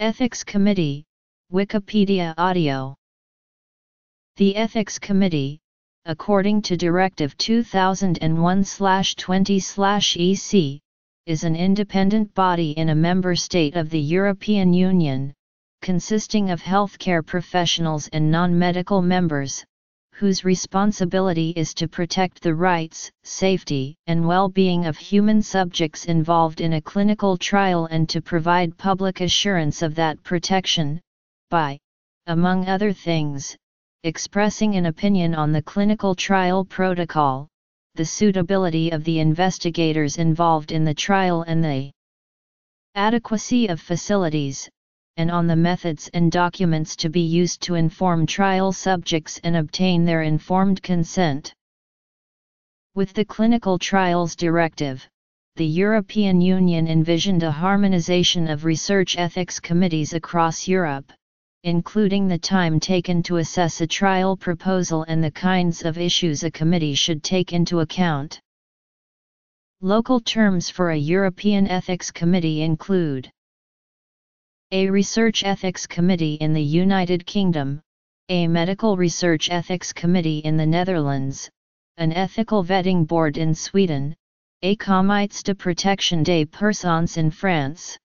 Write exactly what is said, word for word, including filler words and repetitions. Ethics Committee, Wikipedia Audio. The Ethics Committee, according to Directive two thousand one slash twenty slash E C, is an independent body in a member state of the European Union, consisting of healthcare professionals and non-medical members, whose responsibility is to protect the rights, safety, and well-being of human subjects involved in a clinical trial and to provide public assurance of that protection, by, among other things, expressing an opinion on the clinical trial protocol, the suitability of the investigators involved in the trial and the adequacy of facilities, and on the methods and documents to be used to inform trial subjects and obtain their informed consent. With the Clinical Trials Directive, the European Union envisioned a harmonization of research ethics committees across Europe, including the time taken to assess a trial proposal and the kinds of issues a committee should take into account. Local terms for a European Ethics Committee include a Research Ethics Committee in the United Kingdom, a Medical Research Ethics Committee in the Netherlands, an Ethical Vetting Board in Sweden, a Comité de Protection des Personnes in France.